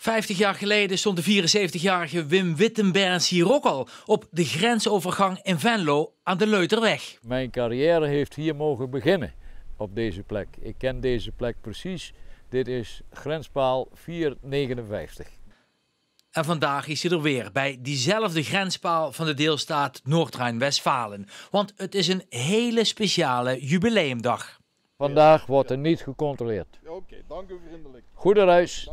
50 jaar geleden stond de 74-jarige Wim Wittenbergs hier ook al op de grensovergang in Venlo aan de Leuterweg. Mijn carrière heeft hier mogen beginnen, op deze plek. Ik ken deze plek precies. Dit is grenspaal 459. En vandaag is hij er weer, bij diezelfde grenspaal van de deelstaat Noord-Rijn-Westfalen. Want het is een hele speciale jubileumdag. Vandaag wordt er niet gecontroleerd. Oké, dank u vriendelijk. Goede reis.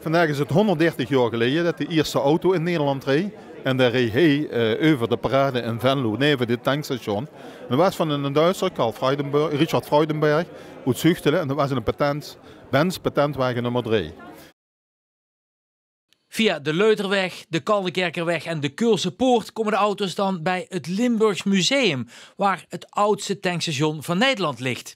Vandaag is het 130 jaar geleden dat de eerste auto in Nederland reed. En daar reed hij over de parade in Venlo, neven dit tankstation. En dat was van een Duitser, Carl Richard Fruidenberg, uit Zuchtelen. En dat was een patentwagen nummer 3. Via de Leuterweg, de Kaldenkerkerweg en de Keulsen Poort komen de auto's dan bij het Limburgs Museum, waar het oudste tankstation van Nederland ligt.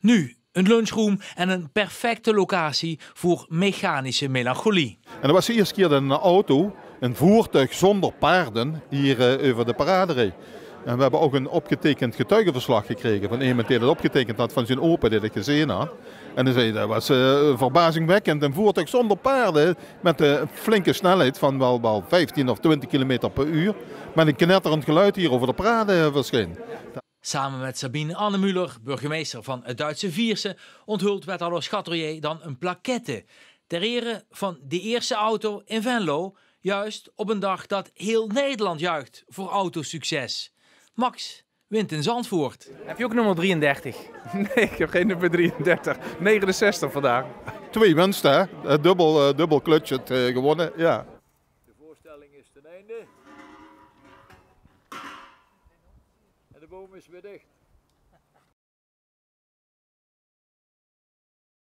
Nu een lunchroom en een perfecte locatie voor mechanische melancholie. En dat was de eerste keer dat een auto, een voertuig zonder paarden, hier over de parade reed. En we hebben ook een opgetekend getuigenverslag gekregen van iemand die dat opgetekend had van zijn opa, die ik gezien had. En dan zei hij, dat was verbazingwekkend, een voertuig zonder paarden met een flinke snelheid van wel 15 of 20 km per uur. Met een knetterend geluid hier over de parade verscheen. Samen met Sabine Annemuller, burgemeester van het Duitse Viersen, onthult wethouder Schatterier dan een plaquette ter ere van de eerste auto in Venlo, juist op een dag dat heel Nederland juicht voor autosucces. Max wint in Zandvoort. Heb je ook nummer 33? Nee, ik heb geen nummer 33. 69 vandaag. 2 winsten, hè? Dubbel clutch gewonnen, ja. De voorstelling is ten einde. En de boom is weer dicht.